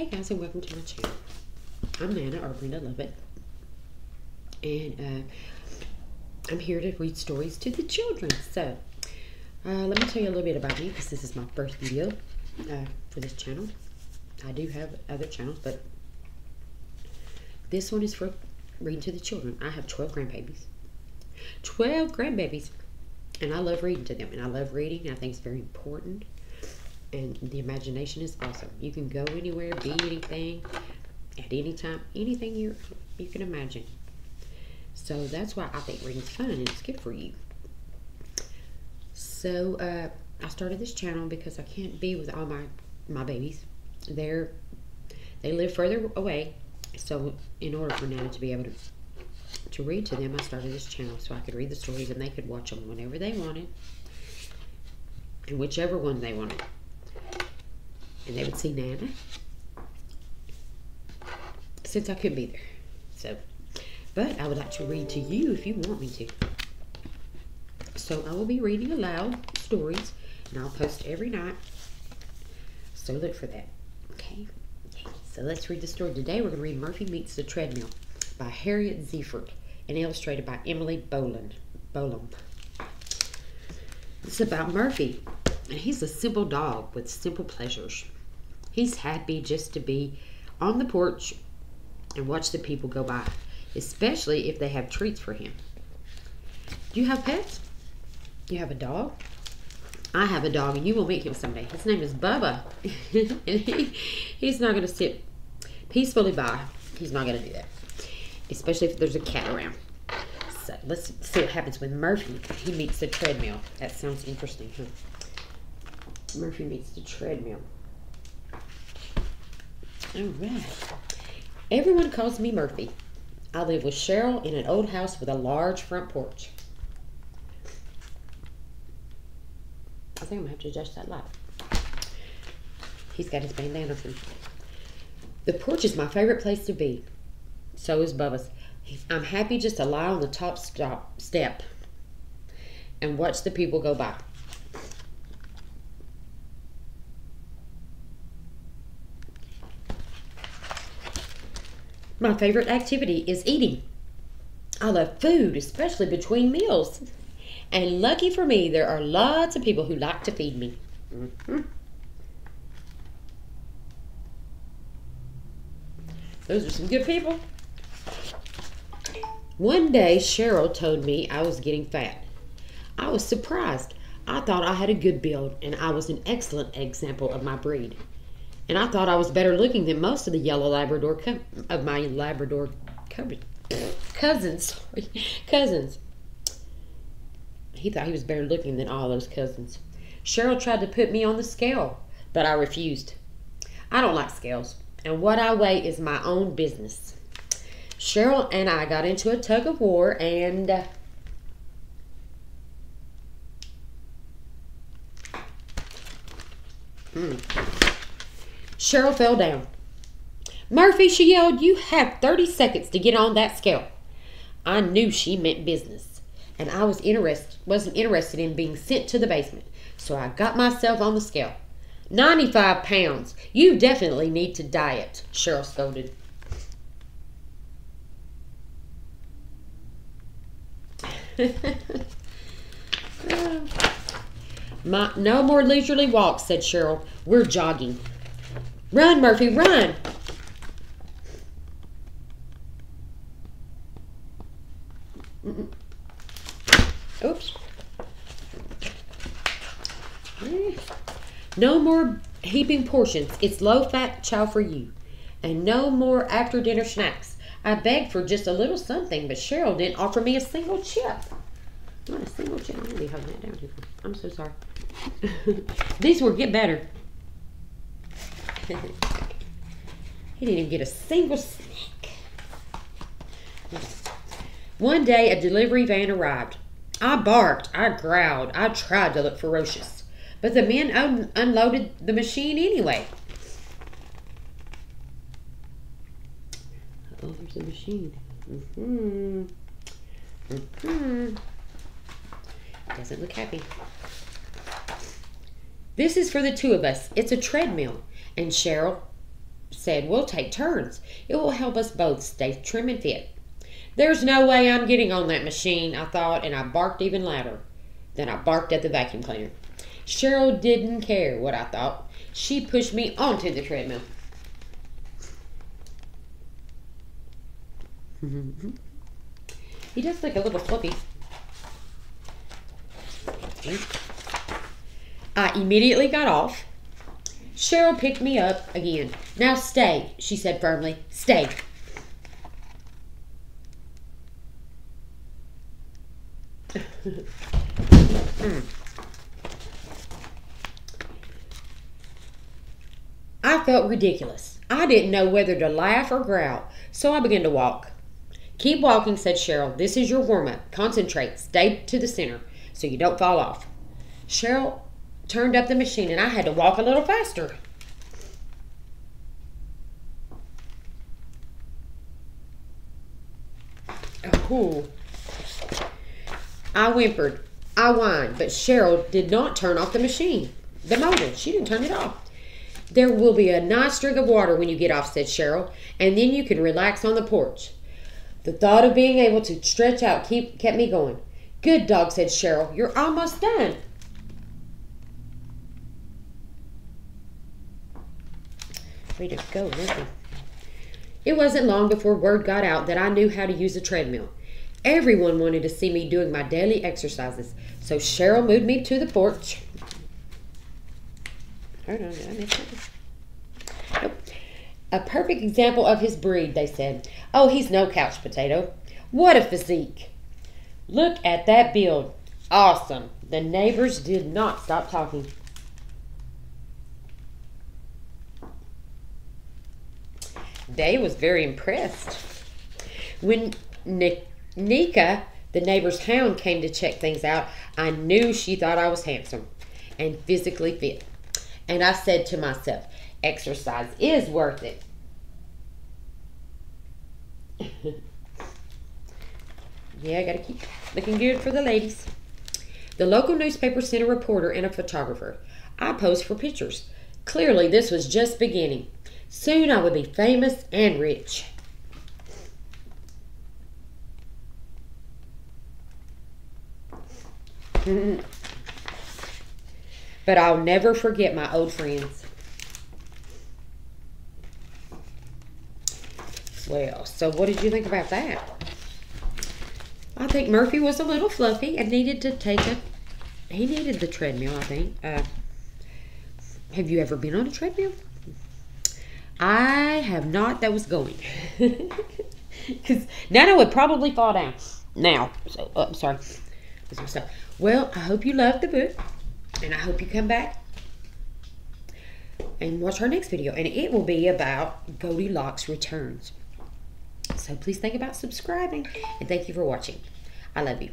Hey guys, and welcome to my channel. I'm Nana, or Brenda Lovett, and I'm here to read stories to the children. So let me tell you a little bit about me, because this is my first video for this channel. I do have other channels, but this one is for reading to the children. I have 12 grandbabies. 12 grandbabies, and I love reading to them, and I love reading, and I think it's very important. And the imagination is awesome. You can go anywhere, be anything, at any time, anything you can imagine. So that's why I think reading's fun and it's good for you. So I started this channel because I can't be with all my babies. They live further away. So in order for Nana to be able to read to them, I started this channel so I could read the stories and they could watch them whenever they wanted and whichever one they wanted. And they would see Nana since I couldn't be there. So, but I would like to read to you if you want me to. So I will be reading aloud stories, and I'll post every night. So look for that. Okay. So let's read the story today. We're going to read Murphy Meets the Treadmill by Harriet Ziefert and illustrated by Emily Boland. It's about Murphy. And he's a simple dog with simple pleasures. He's happy just to be on the porch and watch the people go by, especially if they have treats for him. Do you have pets? You have a dog? I have a dog, and you will meet him someday. His name is Bubba, and he's not going to sit peacefully by. He's not going to do that, especially if there's a cat around. So let's see what happens when Murphy he meets the treadmill. That sounds interesting, huh? Murphy meets the treadmill. All right. Everyone calls me Murphy. I live with Cheryl in an old house with a large front porch. I think I'm going to have to adjust that light. He's got his bandana on. The porch is my favorite place to be. So is Bubba's. I'm happy just to lie on the top step and watch the people go by. My favorite activity is eating. I love food, especially between meals. And lucky for me, there are lots of people who like to feed me. Mm-hmm. Those are some good people. One day, Cheryl told me I was getting fat. I was surprised. I thought I had a good build, and I was an excellent example of my breed. And I thought I was better looking than most of the yellow Labrador of my Labrador cousins. Cousins. He thought he was better looking than all those cousins. Cheryl tried to put me on the scale, but I refused. I don't like scales, and what I weigh is my own business. Cheryl and I got into a tug of war, and Cheryl fell down. "Murphy," she yelled, "you have 30 seconds to get on that scale." I knew she meant business, and I wasn't interested in being sent to the basement, so I got myself on the scale. 95 pounds. You definitely need to diet," Cheryl scolded. No more leisurely walks," said Cheryl. "We're jogging." "Run, Murphy, run!" Oops. No more heaping portions. It's low-fat chow for you. And no more after-dinner snacks. I begged for just a little something, but Cheryl didn't offer me a single chip. Not a single chip. I'm going to be holding that down here. I'm so sorry. These will get better. He didn't even get a single snack. One day, a delivery van arrived. I barked. I growled. I tried to look ferocious. But the men unloaded the machine anyway. Oh, there's a machine. Doesn't look happy. "This is for the two of us. It's a treadmill." And Cheryl said, we'll take turns. It will help us both stay trim and fit. There's no way I'm getting on that machine, I thought, and I barked even louder. Then I barked at the vacuum cleaner. Cheryl didn't care what I thought. She pushed me onto the treadmill. He does look a little fluffy. I immediately got off. Cheryl picked me up again. Now stay, she said firmly. Stay. I felt ridiculous. I didn't know whether to laugh or growl, so I began to walk. Keep walking, said Cheryl. This is your warm-up. Concentrate. Stay to the center so you don't fall off. Cheryl turned up the machine, and I had to walk a little faster. Oh. I whimpered. I whined, but Cheryl did not turn off the machine. The motor. She didn't turn it off. There will be a nice drink of water when you get off, said Cheryl, and then you can relax on the porch. The thought of being able to stretch out kept me going. Good dog, said Cheryl. You're almost done. Way to go, Murphy. It wasn't long before word got out that I knew how to use a treadmill. Everyone wanted to see me doing my daily exercises, so Cheryl moved me to the porch. Hold on, did I miss it? Nope. A perfect example of his breed, they said. Oh, he's no couch potato. What a physique. Look at that build. Awesome. The neighbors did not stop talking. They was very impressed. When Nika, the neighbor's hound, came to check things out, I knew she thought I was handsome and physically fit. And I said to myself, exercise is worth it. Yeah, I gotta keep looking good for the ladies. The local newspaper sent a reporter and a photographer. I posed for pictures. Clearly, this was just beginning. Soon I would be famous and rich. But I'll never forget my old friends. Well, so what did you think about that? I think Murphy was a little fluffy and needed to take a... He needed the treadmill, I think. Have you ever been on a treadmill? I have not. That was going. Because Nana would probably fall down. Now. So, I'm sorry. Well, I hope you loved the book. And I hope you come back and watch our next video. And it will be about Goldilocks Returns. So please think about subscribing. And thank you for watching. I love you.